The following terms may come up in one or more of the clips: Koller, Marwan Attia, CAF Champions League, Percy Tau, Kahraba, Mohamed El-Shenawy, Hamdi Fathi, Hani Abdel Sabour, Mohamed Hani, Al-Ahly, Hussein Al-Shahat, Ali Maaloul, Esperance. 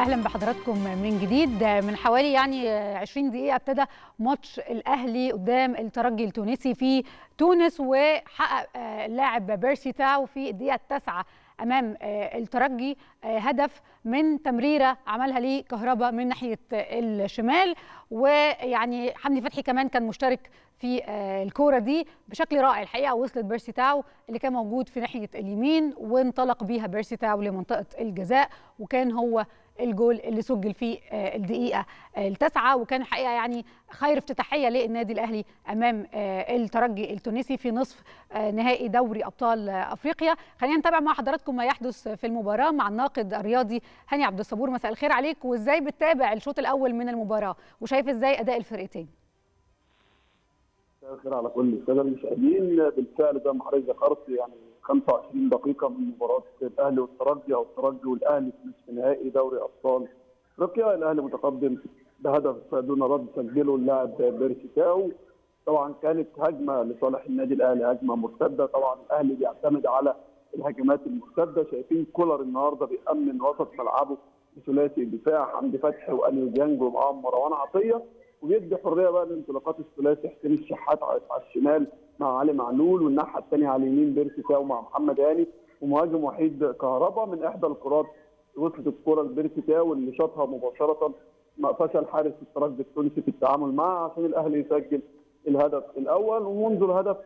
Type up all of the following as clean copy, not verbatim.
اهلا بحضراتكم من جديد. من حوالي 20 دقيقه ابتدى ماتش الاهلي قدام الترجي التونسي في تونس، وحقق اللاعب بيرسي تاو في الدقيقه 9 امام الترجي هدف من تمريره عملها ليه كهربا من ناحيه الشمال، ويعني حمدي فتحي كمان كان مشترك في الكوره دي بشكل رائع الحقيقه. وصلت بيرسي تاو اللي كان موجود في ناحيه اليمين، وانطلق بيها بيرسي تاو لمنطقه الجزاء، وكان هو الجول اللي سجل في الدقيقه 9، وكان حقيقه خير افتتاحيه للنادي الاهلي امام الترجي التونسي في نصف نهائي دوري ابطال افريقيا. خلينا نتابع مع حضراتكم ما يحدث في المباراه مع الناقد الرياضي هاني عبد الصبور. مساء الخير عليك، وازاي بتتابع الشوط الاول من المباراه وشايف ازاي اداء الفرقتين؟ مساء الخير على كل الساده المشاهدين. بالفعل زي ما حضرتك ذكرت 25 دقيقه من مباراه الاهلي والترجي او الترجي والاهلي في نصف نهائي دوري ابطال افريقيا. الاهلي متقدم بهدف دون رد سجله اللاعب بيرسي تاو. طبعا كانت هجمه لصالح النادي الاهلي، هجمه مرتده. طبعا الاهلي بيعتمد على الهجمات المرتده. شايفين كولر النهارده بيأمن وسط ملعبه بثلاثي الدفاع حمدي فتحي وأنيو ديانج ومعاهم مروان عطيه، وبيدي حريه بقى لانطلاقات الثلاثي حسين الشحات على الشمال مع علي معلول، والناحيه الثانيه على اليمين بيرسي تاو مع محمد هاني ومهاجم وحيد كهربا. من احدى الكرات وصلت الكره لبيرسي تاو اللي شاطها مباشره، ما فشل حارس الترجي التونسي في التعامل معها عشان الاهلي يسجل الهدف الاول. ومنذ الهدف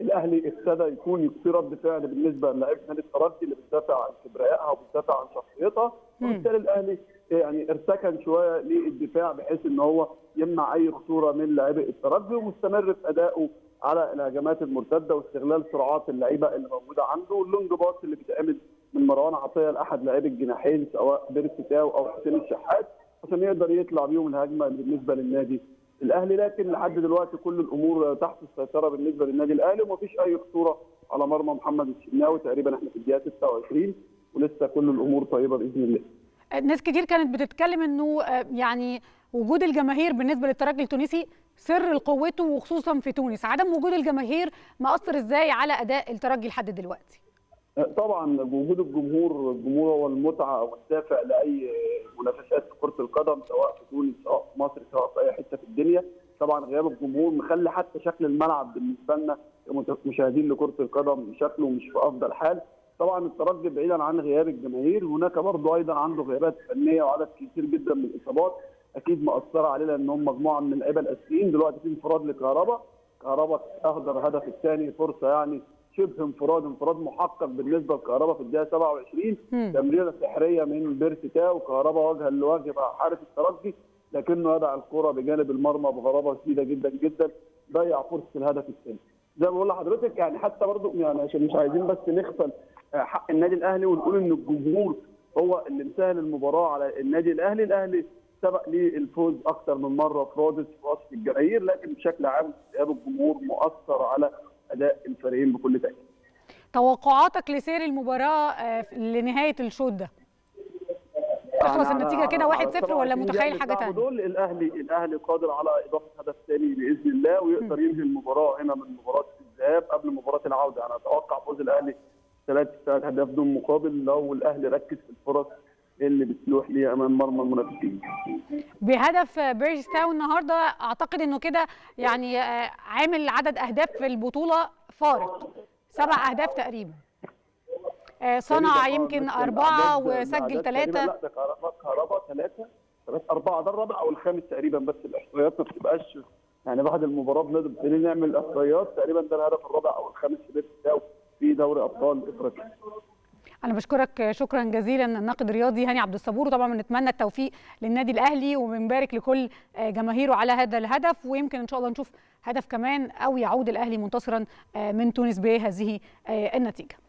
الاهلي ابتدى يكون في رد فعل بالنسبه للاعيبه نادي الترجي اللي بتدافع عن كبريائها وبتدافع عن شخصيتها، وبالتالي الاهلي ارتكن شويه للدفاع بحيث ان هو يمنع اي خطوره من لاعبي الترجي، ومستمر في ادائه على الهجمات المرتده واستغلال سرعات اللعيبه اللي موجوده عنده، واللونج باص اللي بيتعمل من مروان عطيه لاحد لاعبي الجناحين سواء بيرسي تاو او حسين الشحات عشان يقدر يطلع بيهم الهجمه بالنسبه للنادي الاهلي. لكن لحد دلوقتي كل الامور تحت السيطره بالنسبه للنادي الاهلي، ومفيش اي خطوره على مرمى محمد الشناوي. تقريبا احنا في الدقيقه 26 ولسه كل الامور طيبه باذن الله. ناس كتير كانت بتتكلم انه وجود الجماهير بالنسبه للترجي التونسي سر قوته، وخصوصا في تونس. عدم وجود الجماهير مأثر ازاي على اداء الترجي لحد دلوقتي؟ طبعا وجود الجمهور هو المتعه او الدافع لاي منافسات في كره القدم سواء في تونس سواء في مصر سواء في اي حته في الدنيا. طبعا غياب الجمهور مخلي حتى شكل الملعب بالنسبه لنا كمشاهدين لكره القدم شكله مش في افضل حال. طبعا الترجي بعيدا عن غياب الجماهير هناك برضه ايضا عنده غيابات فنيه وعدد كتير جدا من الاصابات اكيد مأثره عليه، لان هم مجموعه من اللعيبه الاساسيين. دلوقتي في انفراد لكهربا، كهربا اهدر هدف الثاني، فرصه شبه انفراد محقق بالنسبه لكهربا في الدقيقه 27. تمريره سحريه من بيرسي تاو، كهربا وجها لوجه مع حارس الترجي لكنه يضع الكره بجانب المرمى بغرابه شديده جدا جدا، ضيع فرصه الهدف الثاني. زي ما بقول لحضرتك حتى برضه عشان مش عايزين بس نغفل حق النادي الاهلي ونقول ان الجمهور هو اللي مسهل المباراه على النادي الاهلي. الاهلي سبق ليه الفوز اكثر من مره في رادس في وسط الجماهير، لكن بشكل عام غياب الجمهور مؤثر على اداء الفريقين بكل تاكيد. توقعاتك لسير المباراه لنهايه الشوط ده؟ تخلص النتيجه كده 1-0 ولا متخيل حاجه ثانيه؟ دول الاهلي قادر على اضافه هدف ثاني باذن الله، ويقدر ينهي المباراه هنا من مباراه الذهاب قبل مباراه العوده. انا اتوقع فوز الاهلي 3 اهداف دون مقابل لو الاهلي ركز في الفرص اللي بتلوح ليه امام مرمى المنافسين. بهدف بيرسي تاو النهارده اعتقد انه كده عامل عدد اهداف في البطوله فارق 7 اهداف تقريبا. صنع يمكن 4 وسجل 3. لا ده كهربا 3 4 ده الرابع او الخامس تقريبا، بس الاحصائيات ما بتبقاش بعد المباراه بنبتدي نعمل احصائيات. تقريبا ده الهدف الرابع او الخامس لبيرسي تاو في دوري ابطال افريقيا. أنا بشكرك شكرا جزيلا الناقد الرياضي هاني عبد الصبور، وطبعا بنتمنى التوفيق للنادي الأهلي وبنبارك لكل جماهيره على هذا الهدف، ويمكن إن شاء الله نشوف هدف كمان أو يعود الأهلي منتصرا من تونس بهذه النتيجة.